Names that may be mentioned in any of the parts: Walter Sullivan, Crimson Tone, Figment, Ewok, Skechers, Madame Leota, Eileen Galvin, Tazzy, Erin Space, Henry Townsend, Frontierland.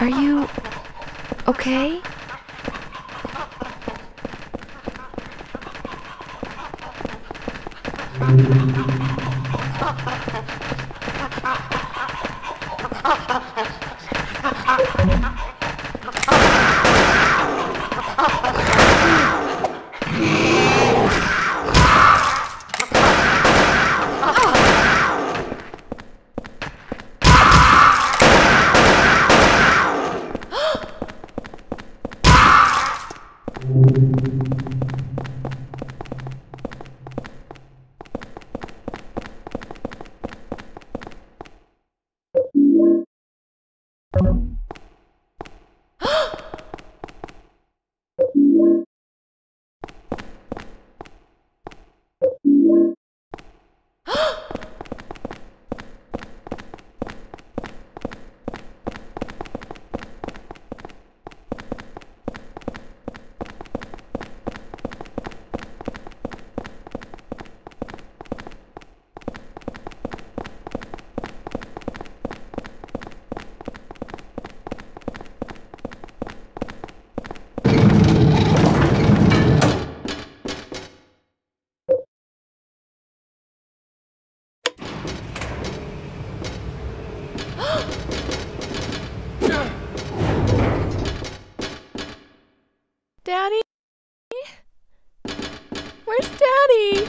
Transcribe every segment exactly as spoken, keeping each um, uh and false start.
Are you okay? Daddy? Where's Daddy?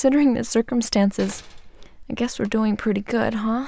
Considering the circumstances, I guess we're doing pretty good, huh?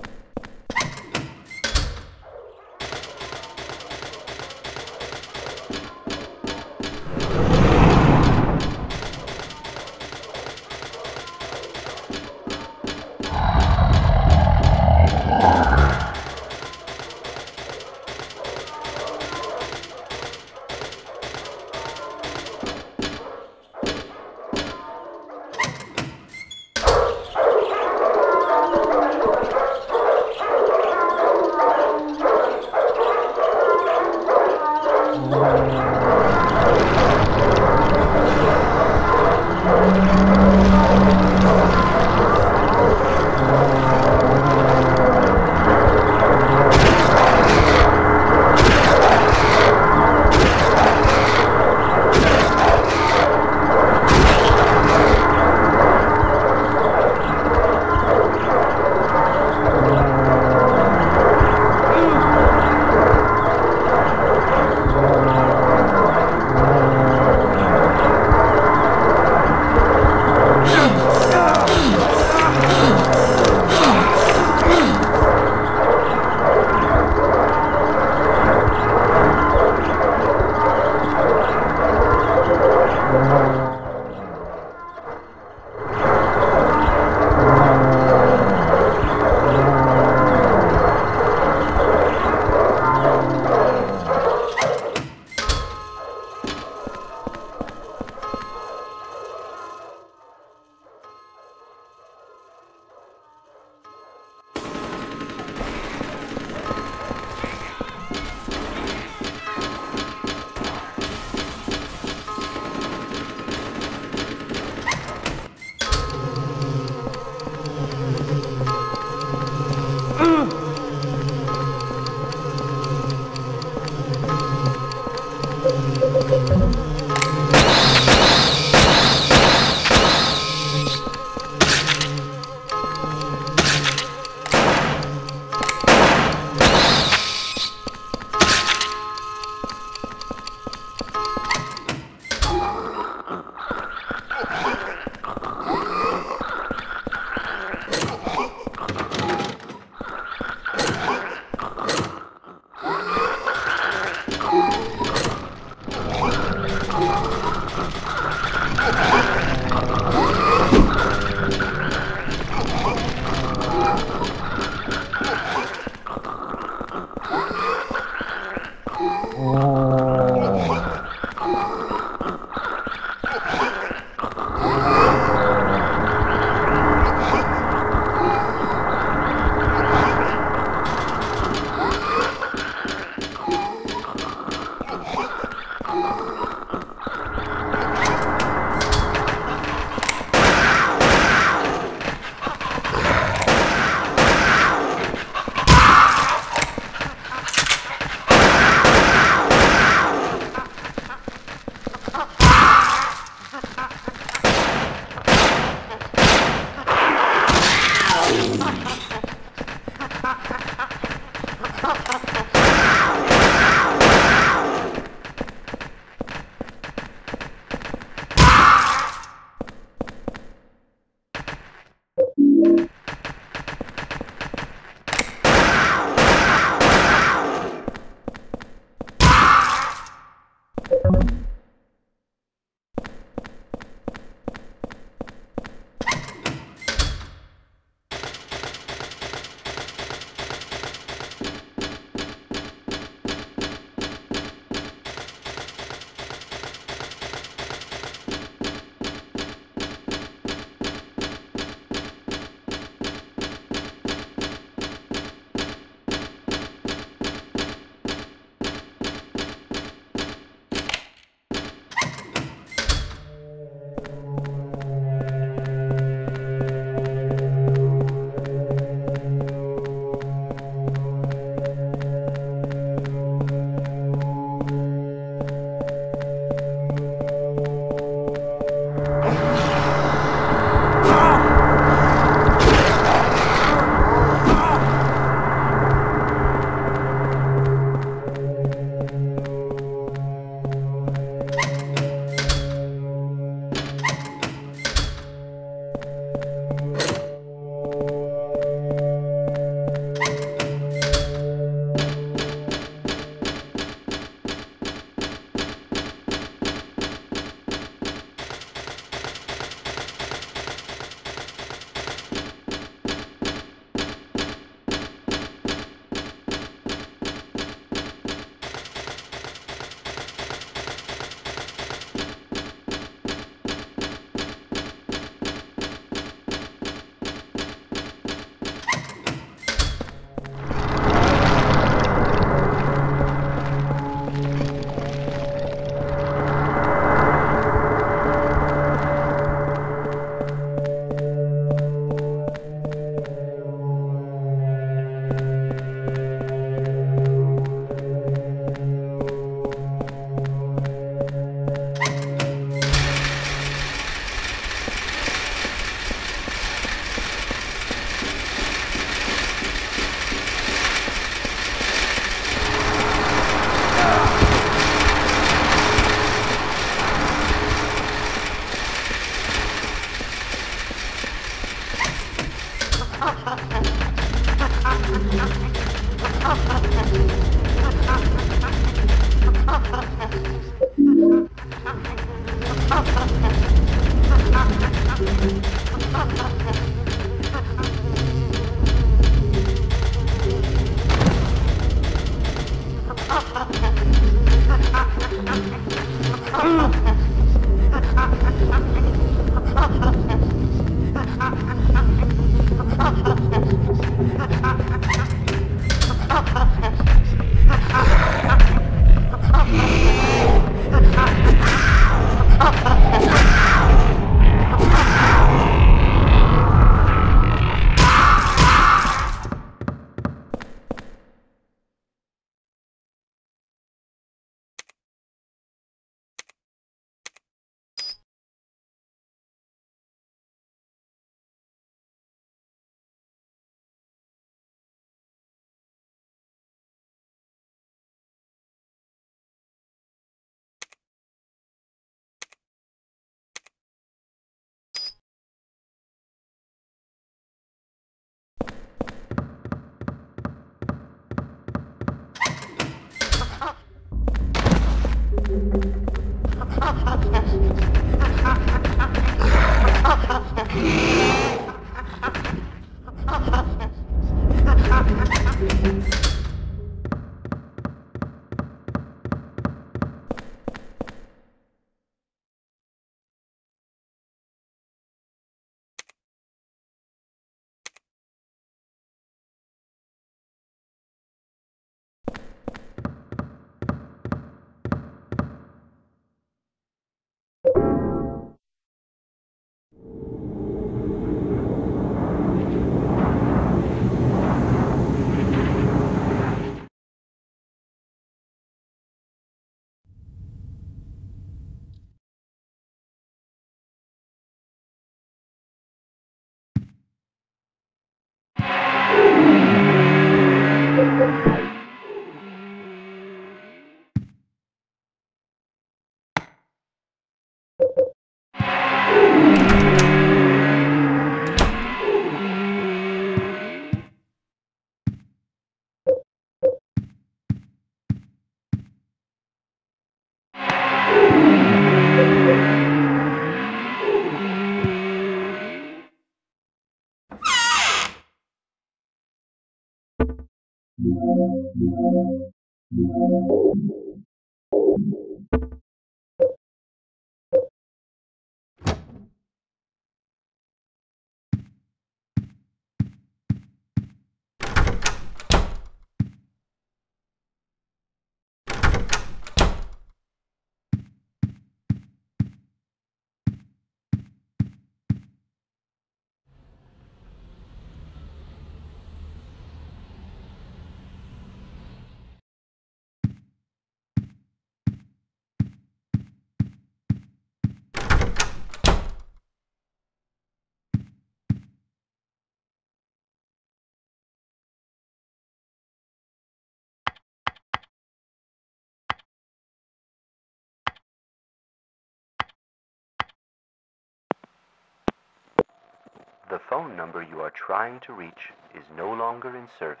The phone number you are trying to reach is no longer in service.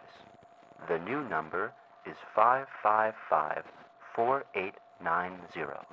The new number is five five five, four eight nine zero.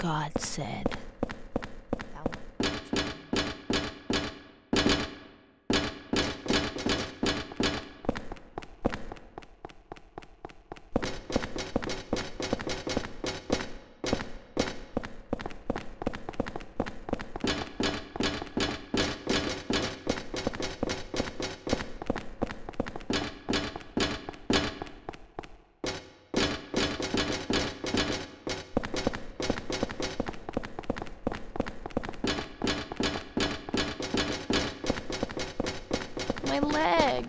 God said. My leg.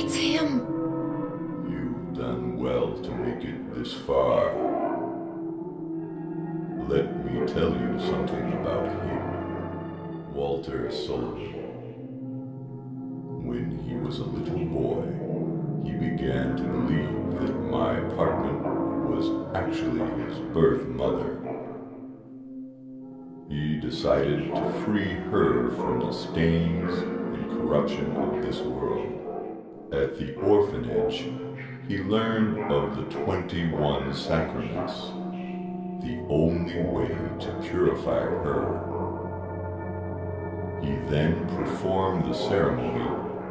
It's him. You've done well to make it this far. Let me tell you something about him, Walter Sullivan. When he was a little boy, he began to believe that my apartment was actually his birth mother. He decided to free her from the stains and corruption of this world. At the orphanage, he learned of the twenty-one sacraments, the only way to purify her. He then performed the ceremony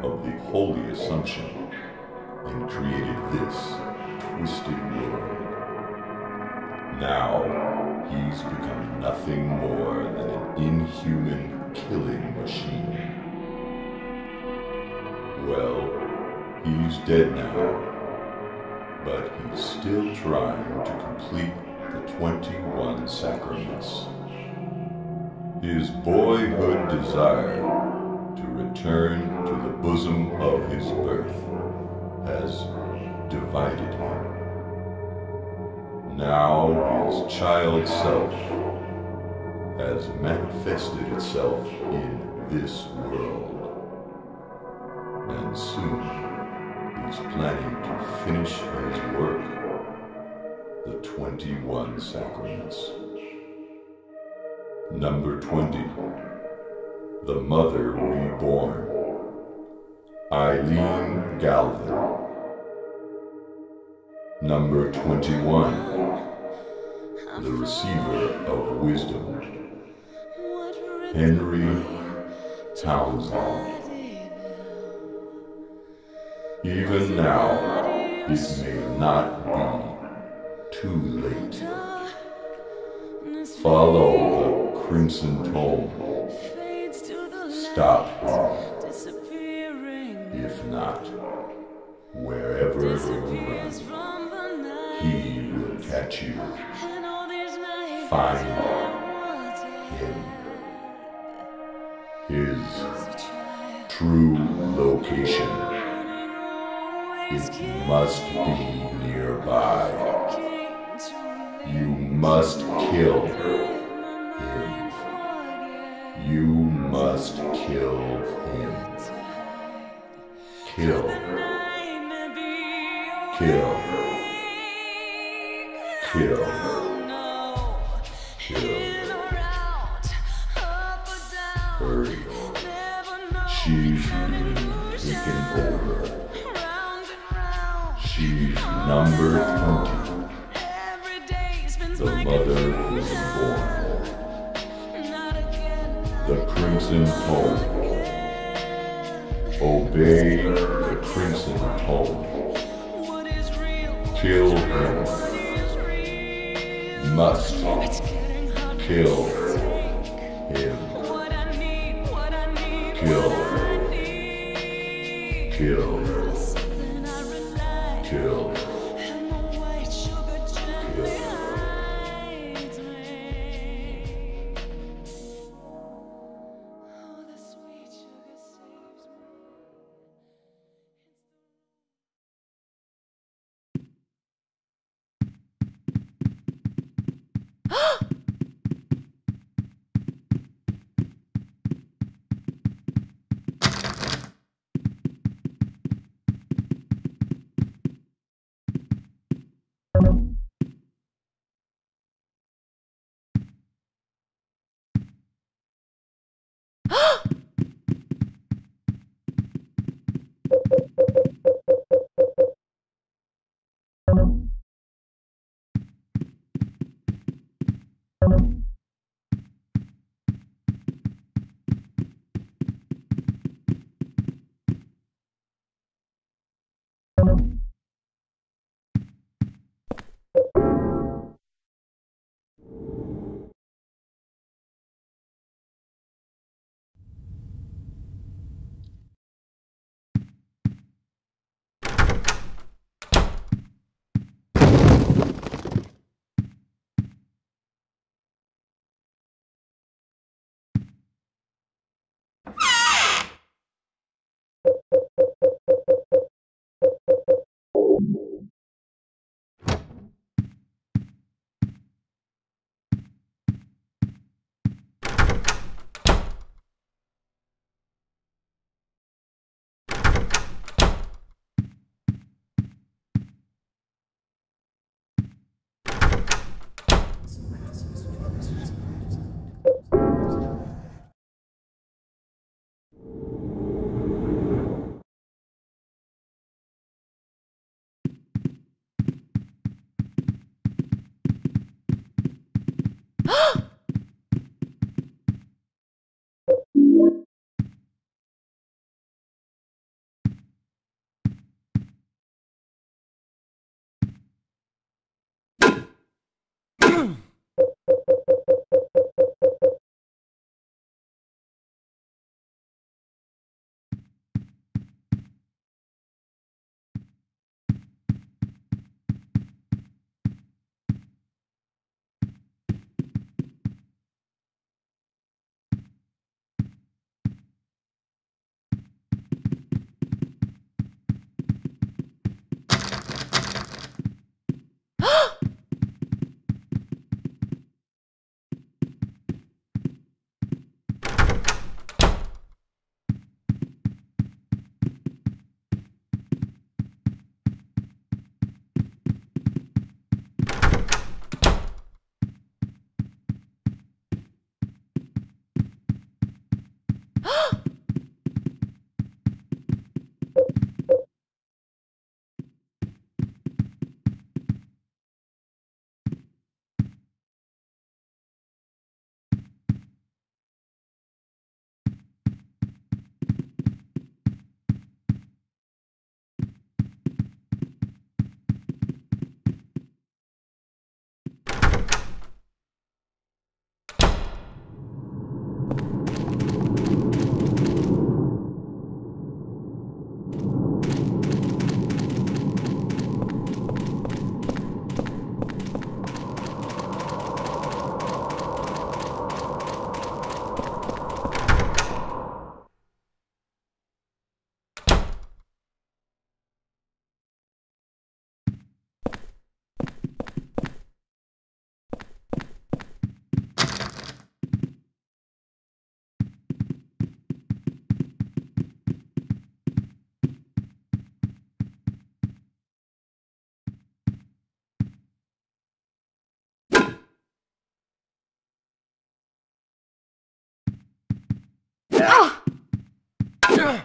of the Holy Assumption and created this twisted world. Now, he's become nothing more than an inhuman killing machine. Well, he's dead now, but he's still trying to complete the twenty-one sacraments. His boyhood desire to return to the bosom of his birth has divided him. Now his child self has manifested itself in this world, and soon he's planning to finish his work, the twenty-one sacraments. Number twenty, the mother reborn, Eileen Galvin. Number twenty-one, the receiver of wisdom, Henry Townsend. Even now, it may not be too late. Follow the Crimson Tone. Stop him. If not, wherever you run, he will catch you. Find him. His true location. It must be nearby. You must kill him. You must kill him. Kill. Kill. Kill. Kill. Hurry. She's being taken over. She's number twenty. The mother was born. The Crimson Tone. Obey the Crimson Tone. Kill him. Must kill him. Kill. Kill. Kill. Kill. Ah! Yeah. Yeah.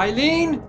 Eileen?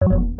You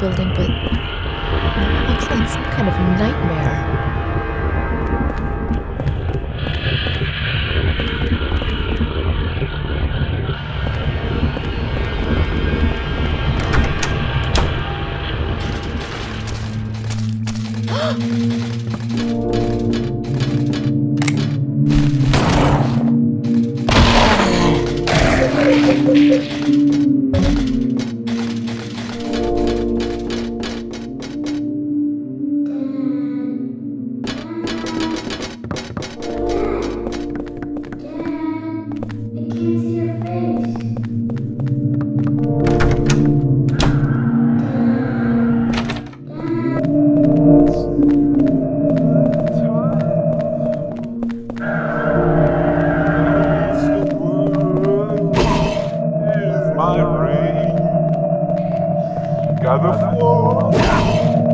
Building, but it looks like some kind of nightmare. The floor.